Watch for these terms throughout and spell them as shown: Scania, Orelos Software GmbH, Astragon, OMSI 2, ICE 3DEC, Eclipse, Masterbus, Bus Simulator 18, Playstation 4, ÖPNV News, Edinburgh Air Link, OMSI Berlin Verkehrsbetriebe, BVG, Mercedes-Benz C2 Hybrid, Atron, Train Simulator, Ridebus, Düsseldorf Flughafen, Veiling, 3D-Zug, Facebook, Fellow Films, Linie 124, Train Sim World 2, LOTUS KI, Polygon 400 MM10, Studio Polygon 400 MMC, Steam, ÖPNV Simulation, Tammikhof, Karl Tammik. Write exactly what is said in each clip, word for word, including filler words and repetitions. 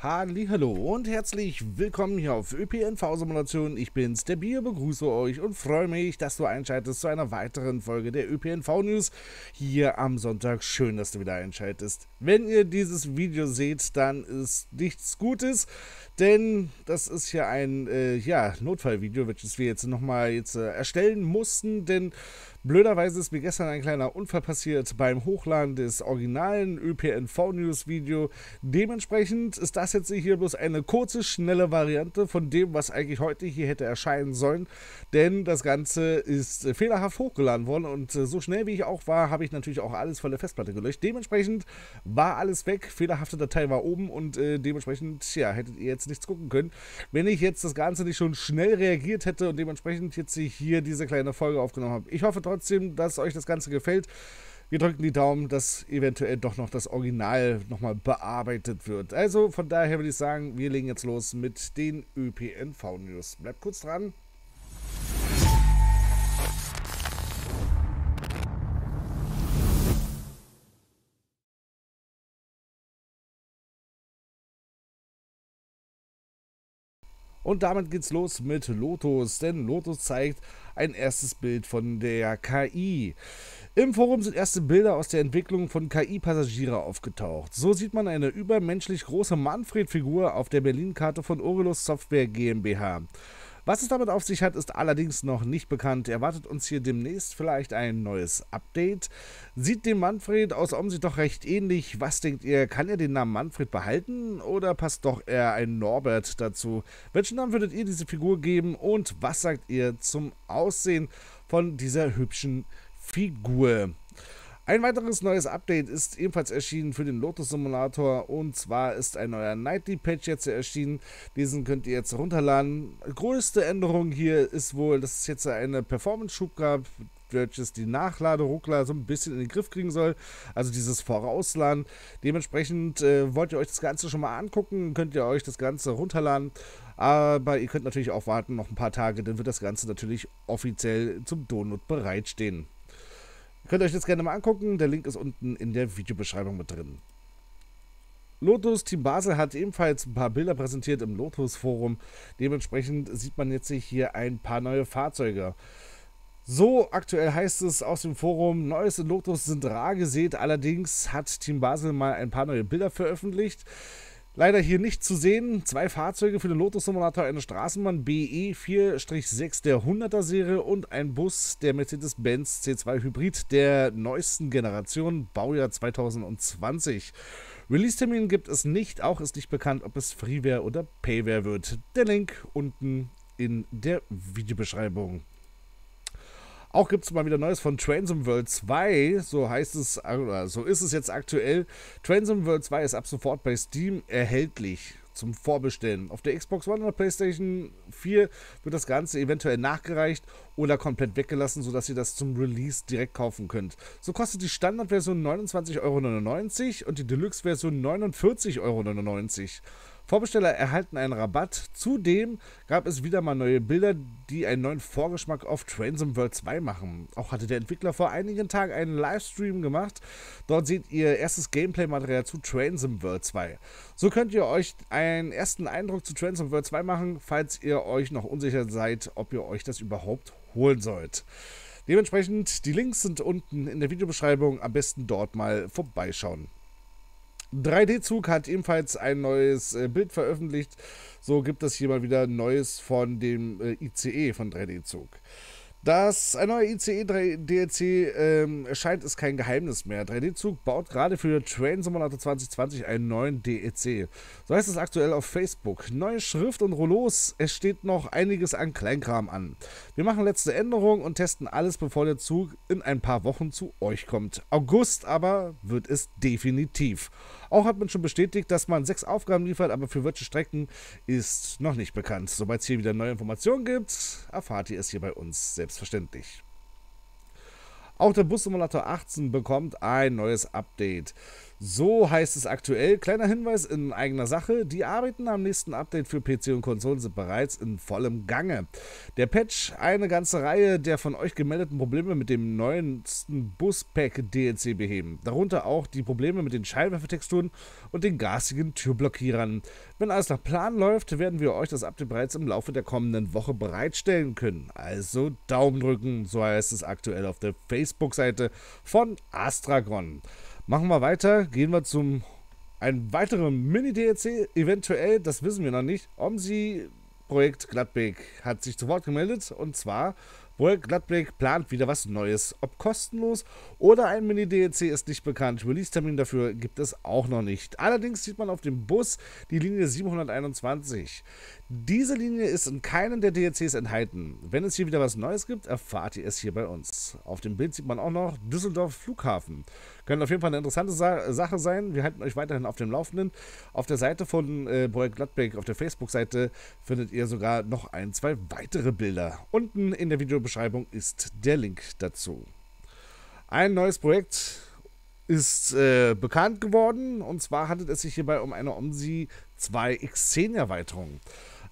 Hallihallo und herzlich willkommen hier auf ÖPNV Simulation. Ich bin's, der Bier, begrüße euch und freue mich, dass du einschaltest zu einer weiteren Folge der ÖPNV News hier am Sonntag. Schön, dass du wieder einschaltest. Wenn ihr dieses Video seht, dann ist nichts Gutes, denn das ist ja ein äh, ja, Notfallvideo, welches wir jetzt nochmal jetzt, äh, erstellen mussten, denn blöderweise ist mir gestern ein kleiner Unfall passiert beim Hochladen des originalen ÖPNV-News-Video. Dementsprechend ist das jetzt hier bloß eine kurze, schnelle Variante von dem, was eigentlich heute hier hätte erscheinen sollen. Denn das Ganze ist fehlerhaft hochgeladen worden und so schnell wie ich auch war, habe ich natürlich auch alles von der Festplatte gelöscht. Dementsprechend war alles weg, fehlerhafte Datei war oben und äh, dementsprechend ja, hättet ihr jetzt nichts gucken können. Wenn ich jetzt das Ganze nicht schon schnell reagiert hätte und dementsprechend jetzt hier diese kleine Folge aufgenommen habe. Ich hoffe trotzdem, dass euch das Ganze gefällt. Wir drücken die Daumen, dass eventuell doch noch das Original nochmal bearbeitet wird. Also von daher würde ich sagen, wir legen jetzt los mit den ÖPNV-News. Bleibt kurz dran. Und damit geht's los mit Lotus, denn Lotus zeigt ein erstes Bild von der K I. Im Forum sind erste Bilder aus der Entwicklung von K I-Passagiere aufgetaucht. So sieht man eine übermenschlich große Manfred-Figur auf der Berlin-Karte von Orelos Software GmbH. Was es damit auf sich hat, ist allerdings noch nicht bekannt. Erwartet uns hier demnächst vielleicht ein neues Update. Sieht dem Manfred aus OMSI doch recht ähnlich. Was denkt ihr, kann er den Namen Manfred behalten oder passt doch eher ein Norbert dazu? Welchen Namen würdet ihr diese Figur geben und was sagt ihr zum Aussehen von dieser hübschen Figur? Ein weiteres neues Update ist ebenfalls erschienen für den Lotus Simulator und zwar ist ein neuer Nightly Patch jetzt erschienen. Diesen könnt ihr jetzt runterladen. Größte Änderung hier ist wohl, dass es jetzt eine Performance-Schub gab, welches die Nachladeruckler so ein bisschen in den Griff kriegen soll, also dieses Vorausladen. Dementsprechend äh, wollt ihr euch das Ganze schon mal angucken, könnt ihr euch das Ganze runterladen, aber ihr könnt natürlich auch warten noch ein paar Tage, dann wird das Ganze natürlich offiziell zum Download bereitstehen. Könnt ihr euch das gerne mal angucken, der Link ist unten in der Videobeschreibung mit drin. Lotus Team Basel hat ebenfalls ein paar Bilder präsentiert im Lotus Forum, dementsprechend sieht man jetzt hier ein paar neue Fahrzeuge. So, aktuell heißt es aus dem Forum, Neues in Lotus sind rar gesät, allerdings hat Team Basel mal ein paar neue Bilder veröffentlicht. Leider hier nicht zu sehen, zwei Fahrzeuge für den Lotus Simulator, eine Straßenbahn B E vier sechs der hunderter Serie und ein Bus der Mercedes-Benz C zwei Hybrid der neuesten Generation, Baujahr zweitausendzwanzig. Release-Termin gibt es nicht, auch ist nicht bekannt, ob es Freeware oder Payware wird. Der Link unten in der Videobeschreibung. Auch gibt es mal wieder Neues von Train Sim World zwei, so heißt es, oder so ist es jetzt aktuell. Train Sim World zwei ist ab sofort bei Steam erhältlich zum Vorbestellen. Auf der Xbox One oder Playstation vier wird das Ganze eventuell nachgereicht oder komplett weggelassen, sodass ihr das zum Release direkt kaufen könnt. So kostet die Standardversion neunundzwanzig Euro neunundneunzig und die Deluxe-Version neunundvierzig Euro neunundneunzig. Vorbesteller erhalten einen Rabatt. Zudem gab es wieder mal neue Bilder, die einen neuen Vorgeschmack auf Train Sim World zwei machen. Auch hatte der Entwickler vor einigen Tagen einen Livestream gemacht. Dort seht ihr erstes Gameplay-Material zu Train Sim World zwei. So könnt ihr euch einen ersten Eindruck zu Train Sim World zwei machen, falls ihr euch noch unsicher seid, ob ihr euch das überhaupt holen sollt. Dementsprechend, die Links sind unten in der Videobeschreibung. Am besten dort mal vorbeischauen. drei D-Zug hat ebenfalls ein neues äh, Bild veröffentlicht. So gibt es hier mal wieder Neues von dem äh, I C E von drei D-Zug. Dass ein neuer I C E drei D E C ähm, erscheint, ist kein Geheimnis mehr. drei D-Zug baut gerade für Train Simulator zwanzig zwanzig einen neuen D E C. So heißt es aktuell auf Facebook. Neue Schrift und Rollos, es steht noch einiges an Kleinkram an. Wir machen letzte Änderungen und testen alles, bevor der Zug in ein paar Wochen zu euch kommt. August aber wird es definitiv. Auch hat man schon bestätigt, dass man sechs Aufgaben liefert, aber für welche Strecken ist noch nicht bekannt. Sobald es hier wieder neue Informationen gibt, erfahrt ihr es hier bei uns selbstverständlich. Auch der Bus Simulator achtzehn bekommt ein neues Update. So heißt es aktuell. Kleiner Hinweis in eigener Sache. Die Arbeiten am nächsten Update für P C und Konsolen sind bereits in vollem Gange. Der Patch, eine ganze Reihe der von euch gemeldeten Probleme mit dem neuesten Bus-Pack-D L C beheben. Darunter auch die Probleme mit den Scheinwerfertexturen und den garstigen Türblockierern. Wenn alles nach Plan läuft, werden wir euch das Update bereits im Laufe der kommenden Woche bereitstellen können. Also Daumen drücken, so heißt es aktuell auf der Facebook-Seite von Astragon. Machen wir weiter, gehen wir zum einem weiteren Mini-D L C, eventuell, das wissen wir noch nicht. OMSI Projekt Gladbeck hat sich zu Wort gemeldet, und zwar Projekt Gladbeck plant wieder was Neues. Ob kostenlos oder ein Mini-D L C ist nicht bekannt, Release-Termin dafür gibt es auch noch nicht. Allerdings sieht man auf dem Bus die Linie siebenhunderteinundzwanzig. Diese Linie ist in keinem der D L Cs enthalten. Wenn es hier wieder was Neues gibt, erfahrt ihr es hier bei uns. Auf dem Bild sieht man auch noch Düsseldorf Flughafen. Könnte auf jeden Fall eine interessante Sa- Sache sein. Wir halten euch weiterhin auf dem Laufenden. Auf der Seite von äh, Projekt Gladbeck, auf der Facebook-Seite, findet ihr sogar noch ein, zwei weitere Bilder. Unten in der Videobeschreibung ist der Link dazu. Ein neues Projekt ist äh, bekannt geworden. Und zwar handelt es sich hierbei um eine OMSI zwei X zehn Erweiterung.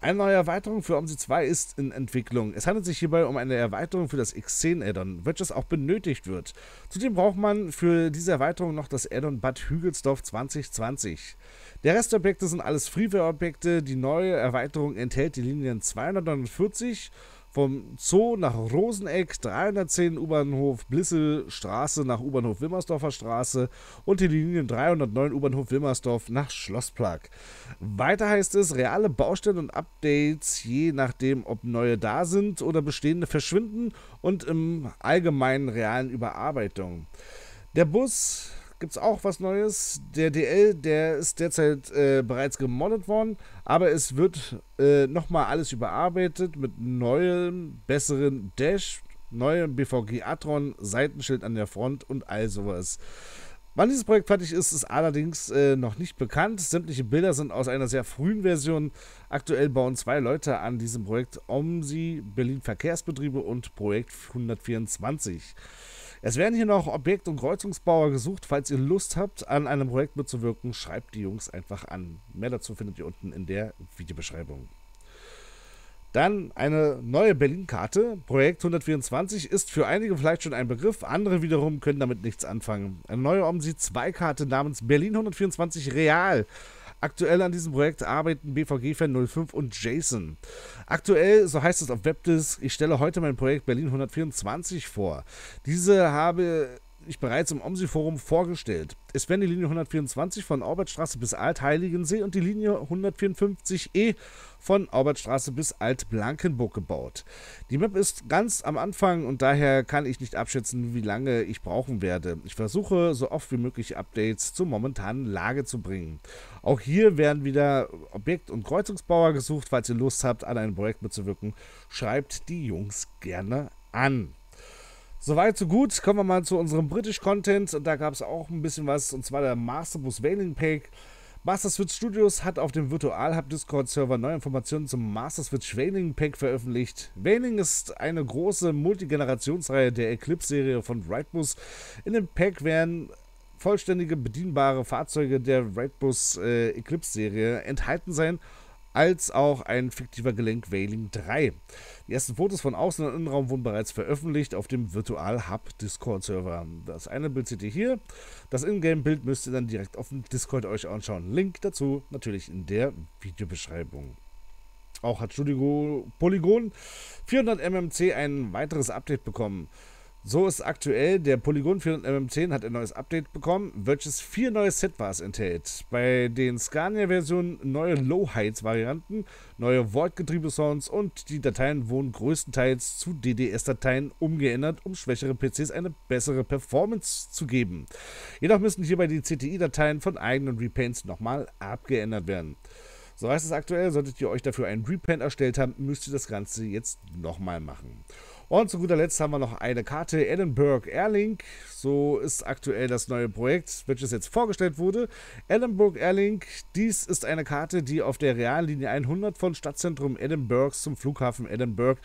Eine neue Erweiterung für OMSI zwei ist in Entwicklung. Es handelt sich hierbei um eine Erweiterung für das X zehn Add-on, welches auch benötigt wird. Zudem braucht man für diese Erweiterung noch das Add-on Bad Hügelsdorf zwanzig zwanzig. Der Rest der Objekte sind alles Freeware-Objekte. Die neue Erweiterung enthält die Linien zweihundertneunundvierzig vom Zoo nach Roseneck, dreihundertzehn U-Bahnhof Blisselstraße nach U-Bahnhof Wilmersdorfer Straße und die Linien dreihundertneun U-Bahnhof Wilmersdorf nach Schlossplag. Weiter heißt es, reale Baustellen und Updates, je nachdem, ob neue da sind oder bestehende verschwinden, und im allgemeinen realen Überarbeitung. Der Bus gibt es auch was Neues. Der D L, der ist derzeit äh, bereits gemoddet worden, aber es wird äh, nochmal alles überarbeitet mit neuem, besseren Dash, neuem B V G Atron, Seitenschild an der Front und all sowas. Wann dieses Projekt fertig ist, ist allerdings äh, noch nicht bekannt. Sämtliche Bilder sind aus einer sehr frühen Version. Aktuell bauen zwei Leute an diesem Projekt, OMSI Berlin Verkehrsbetriebe und Projekt hundertvierundzwanzig. Es werden hier noch Objekt- und Kreuzungsbauer gesucht. Falls ihr Lust habt, an einem Projekt mitzuwirken, schreibt die Jungs einfach an. Mehr dazu findet ihr unten in der Videobeschreibung. Dann eine neue Berlin-Karte. Projekt hundertvierundzwanzig ist für einige vielleicht schon ein Begriff, andere wiederum können damit nichts anfangen. Eine neue OMSI zwei-Karte namens Berlin hundertvierundzwanzig Real. Aktuell an diesem Projekt arbeiten B V G Fan null fünf und Jason. Aktuell, so heißt es auf Webdisk, ich stelle heute mein Projekt Berlin hundertvierundzwanzig vor. Diese habe ich bereits im OMSI-Forum vorgestellt. Es werden die Linie hundertvierundzwanzig von Albertstraße bis Alt-Heiligensee und die Linie hundertvierundfünfzig E von Albertstraße bis Alt-Blankenburg gebaut. Die Map ist ganz am Anfang und daher kann ich nicht abschätzen, wie lange ich brauchen werde. Ich versuche, so oft wie möglich Updates zur momentanen Lage zu bringen. Auch hier werden wieder Objekt- und Kreuzungsbauer gesucht. Falls ihr Lust habt, an einem Projekt mitzuwirken, schreibt die Jungs gerne an. Soweit, so gut. Kommen wir mal zu unserem British-Content. Und da gab es auch ein bisschen was, und zwar der Masterbus Veiling Pack. Masterbus Studios hat auf dem Virtual Hub Discord Server neue Informationen zum Masterbus Veiling Pack veröffentlicht. Veiling ist eine große Multigenerationsreihe der Eclipse-Serie von Ridebus. In dem Pack werden vollständige bedienbare Fahrzeuge der Ridebus äh, Eclipse-Serie enthalten sein, als auch ein fiktiver Gelenk Veiling drei. Die ersten Fotos von Außen- und Innenraum wurden bereits veröffentlicht auf dem Virtual Hub Discord-Server. Das eine Bild seht ihr hier. Das Ingame-Bild müsst ihr dann direkt auf dem Discord euch anschauen. Link dazu natürlich in der Videobeschreibung. Auch hat Studio Polygon vierhundert M M C ein weiteres Update bekommen. So ist aktuell, der Polygon vierhundert M M zehn hat ein neues Update bekommen, welches vier neue Setbars enthält. Bei den Scania-Versionen neue Low-Heights-Varianten, neue Volt-Getriebe-Sounds und die Dateien wurden größtenteils zu D D S-Dateien umgeändert, um schwächere P Cs eine bessere Performance zu geben. Jedoch müssen hierbei die C T I-Dateien von eigenen Repaints nochmal abgeändert werden. So heißt es aktuell, solltet ihr euch dafür einen Repaint erstellt haben, müsst ihr das Ganze jetzt nochmal machen. Und zu guter Letzt haben wir noch eine Karte, Edinburgh Air Link. So ist aktuell das neue Projekt, welches jetzt vorgestellt wurde. Edinburgh Air Link, dies ist eine Karte, die auf der realen Linie hundert von Stadtzentrum Edinburghs zum Flughafen Edinburgh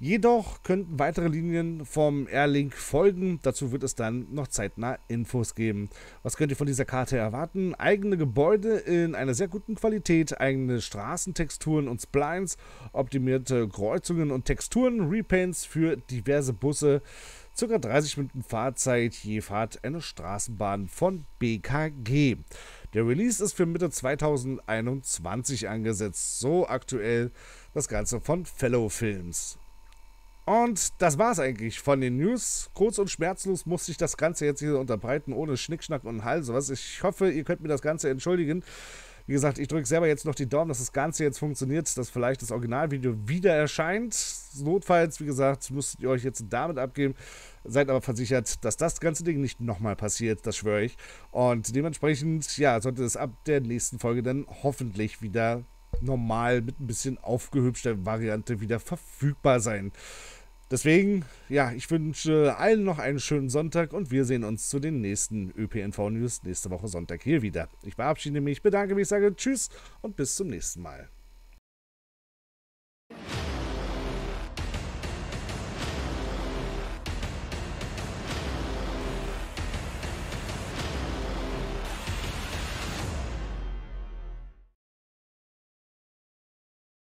Jedoch könnten weitere Linien vom Air Link folgen. Dazu wird es dann noch zeitnah Infos geben. Was könnt ihr von dieser Karte erwarten? Eigene Gebäude in einer sehr guten Qualität, eigene Straßentexturen und Splines, optimierte Kreuzungen und Texturen, Repaints für diverse Busse, circa dreißig Minuten Fahrzeit, je Fahrt eine Straßenbahn von B K G. Der Release ist für Mitte zweitausendeinundzwanzig angesetzt, so aktuell das Ganze von Fellow Films. Und das war's eigentlich von den News. Kurz und schmerzlos musste ich das Ganze jetzt hier unterbreiten, ohne Schnickschnack und Hals sowas. Ich hoffe, ihr könnt mir das Ganze entschuldigen. Wie gesagt, ich drücke selber jetzt noch die Daumen, dass das Ganze jetzt funktioniert, dass vielleicht das Originalvideo wieder erscheint. Notfalls, wie gesagt, müsstet ihr euch jetzt damit abgeben. Seid aber versichert, dass das ganze Ding nicht nochmal passiert, das schwöre ich. Und dementsprechend, ja, sollte es ab der nächsten Folge dann hoffentlich wieder normal mit ein bisschen aufgehübschter Variante wieder verfügbar sein. Deswegen, ja, ich wünsche allen noch einen schönen Sonntag und wir sehen uns zu den nächsten ÖPNV-News nächste Woche Sonntag hier wieder. Ich verabschiede mich, bedanke mich, sage Tschüss und bis zum nächsten Mal.